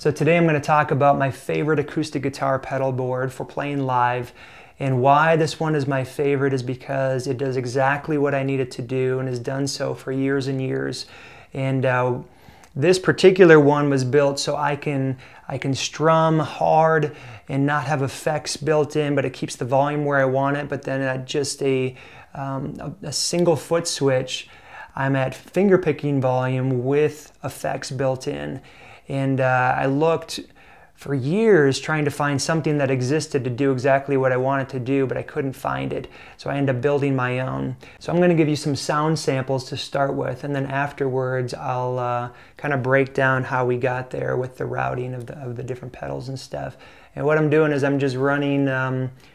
So today I'm going to talk about my favorite acoustic guitar pedal board for playing live, and why this one is my favorite is because it does exactly what I need it to do and has done so for years and years. And this particular one was built so I can strum hard and not have effects built in, but it keeps the volume where I want it. But then at just a single foot switch, I'm at finger picking volume with effects built in. And I looked for years trying to find something that existed to do exactly what I wanted to do, but I couldn't find it. So I ended up building my own. So I'm gonna give you some sound samples to start with, and then afterwards I'll kind of break down how we got there with the routing of the different pedals and stuff. And what I'm doing is I'm just running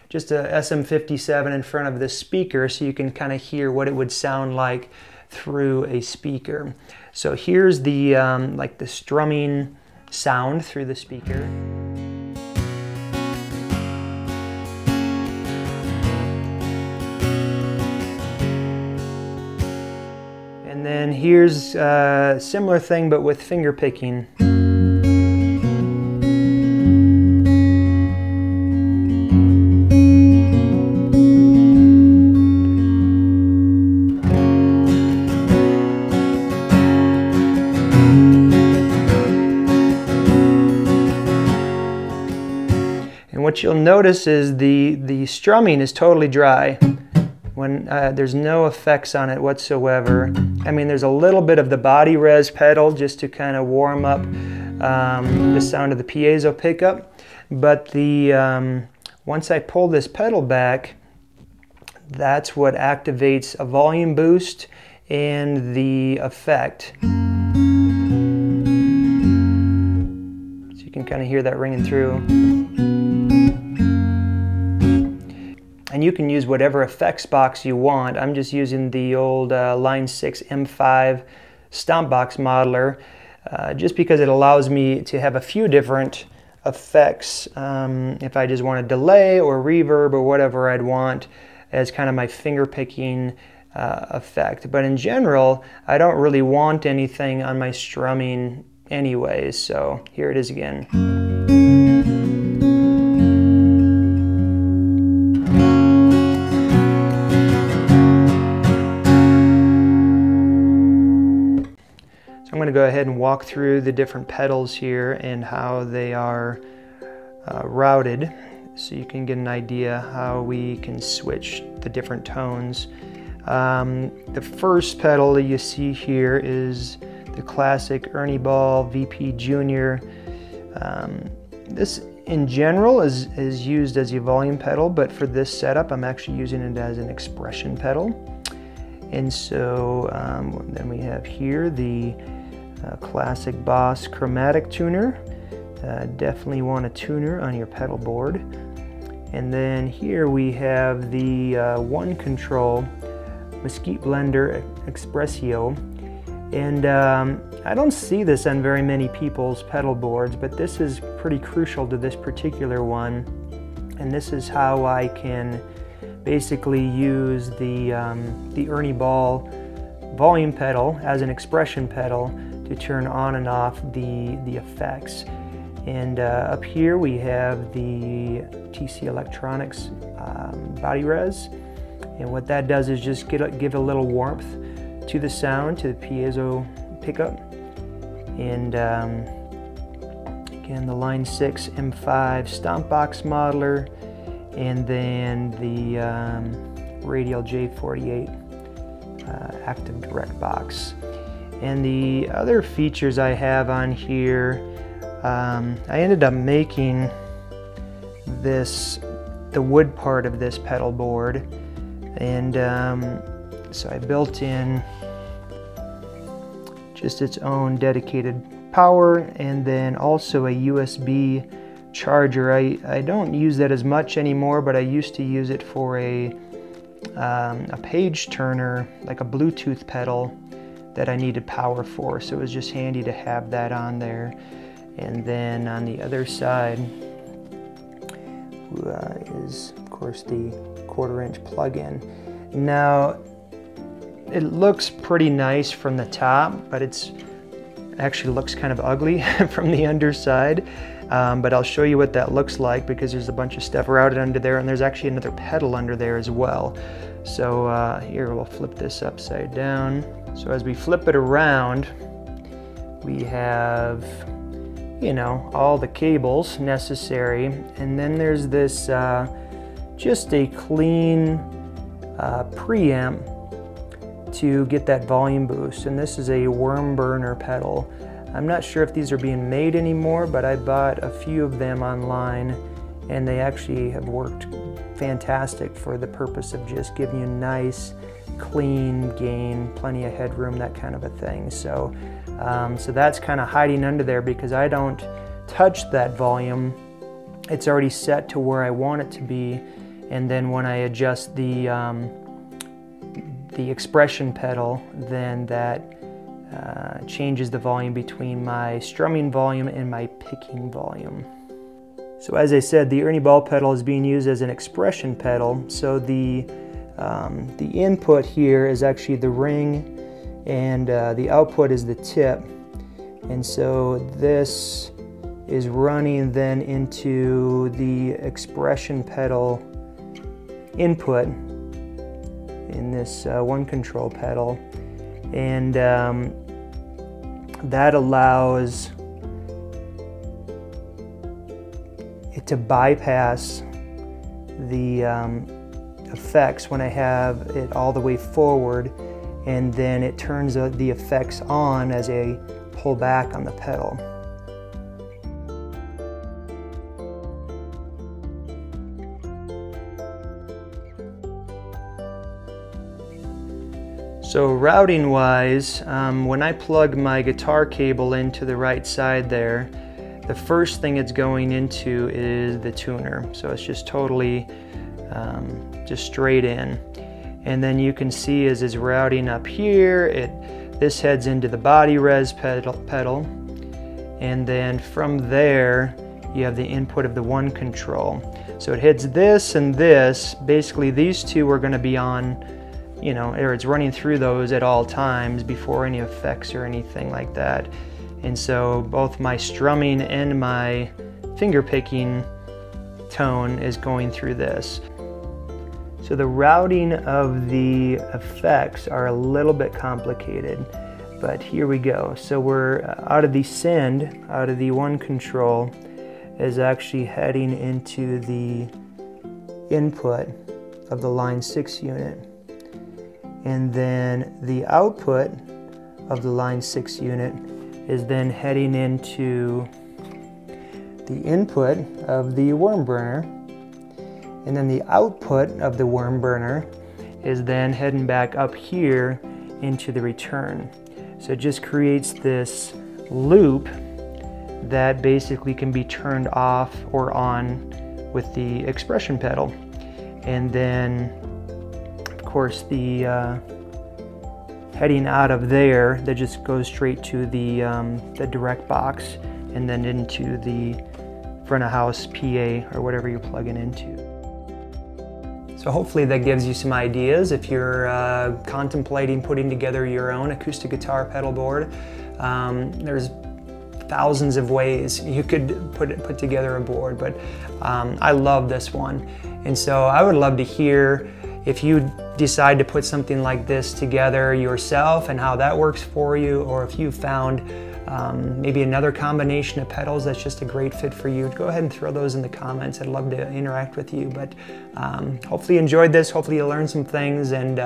just a SM57 in front of the speaker so you can kind of hear what it would sound like through a speaker. So here's the like the strumming sound through the speaker. And then here's a similar thing but with finger picking. What you'll notice is the strumming is totally dry when there's no effects on it whatsoever. I mean, there's a little bit of the body res pedal just to kind of warm up the sound of the piezo pickup, but the once I pull this pedal back, that's what activates a volume boost and the effect. So you can kind of hear that ringing through. And you can use whatever effects box you want. I'm just using the old Line 6 M5 Stompbox Modeler just because it allows me to have a few different effects if I just want a delay or reverb or whatever I'd want as kind of my finger picking effect. But in general, I don't really want anything on my strumming anyways, so here it is again. I'm going to go ahead and walk through the different pedals here and how they are routed so you can get an idea how we can switch the different tones. The first pedal that you see here is the classic Ernie Ball VP Jr. This in general is used as a volume pedal, but for this setup I'm actually using it as an expression pedal. And so then we have here the classic Boss Chromatic Tuner. Definitely want a tuner on your pedal board. And then here we have the One Control Mosquite Blender Expressio. And I don't see this on very many people's pedal boards, but this is pretty crucial to this particular one. And this is how I can basically use the Ernie Ball volume pedal as an expression pedal to turn on and off the effects. And up here we have the TC Electronics body res, and what that does is just give a little warmth to the sound, to the piezo pickup. And again, the Line 6 M5 Stompbox Modeler, and then the Radial J48 active direct box. And the other features I have on here, I ended up making the wood part of this pedal board, and so I built in just its own dedicated power and then also a USB charger. I don't use that as much anymore, but I used to use it for a page turner, like a Bluetooth pedal that I needed power for, so it was just handy to have that on there. And then on the other side is of course the 1/4" plug-in. Now it looks pretty nice from the top, but it's actually looks kind of ugly from the underside, but I'll show you what that looks like because there's a bunch of stuff routed under there, and there's actually another pedal under there as well. So here, we'll flip this upside down. So as we flip it around, we have, you know, all the cables necessary, and then there's this just a clean preamp to get that volume boost, and this is a worm burner pedal. I'm not sure if these are being made anymore, but I bought a few of them online, and they actually have worked fantastic for the purpose of just giving you nice, clean gain, plenty of headroom, that kind of a thing. So, so that's kind of hiding under there because I don't touch that volume. It's already set to where I want it to be, and then when I adjust the expression pedal, then that changes the volume between my strumming volume and my picking volume. So as I said, the Ernie Ball pedal is being used as an expression pedal. So the input here is actually the ring, and the output is the tip. And so this is running then into the expression pedal input in this one control pedal, and that allows it to bypass the effects when I have it all the way forward, and then it turns the effects on as I pull back on the pedal. So routing wise, when I plug my guitar cable into the right side there, the first thing it's going into is the tuner. So it's just totally just straight in. And then you can see as it's routing up here, this heads into the body res pedal. And then from there, you have the input of the one control. So it hits this and this. Basically these two are gonna be on, you know, or it's running through those at all times before any effects or anything like that. And so both my strumming and my finger picking tone is going through this. So the routing of the effects are a little bit complicated, but here we go. So we're out of the send, out of the one control, is actually heading into the input of the Line 6 unit. And then the output of the Line 6 unit is then heading into the input of the worm burner. And then the output of the worm burner is then heading back up here into the return. So it just creates this loop that basically can be turned off or on with the expression pedal. And then of course, the heading out of there, that just goes straight to the direct box and then into the front of house PA or whatever you're plugging into. So hopefully that gives you some ideas if you're contemplating putting together your own acoustic guitar pedal board. There's thousands of ways you could put together a board, but I love this one. And so I would love to hear if you decide to put something like this together yourself and how that works for you, or if you found maybe another combination of pedals that's just a great fit for you, go ahead and throw those in the comments. I'd love to interact with you, but hopefully you enjoyed this. Hopefully you learned some things, and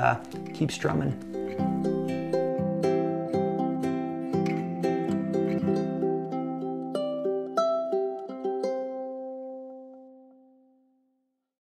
keep strumming.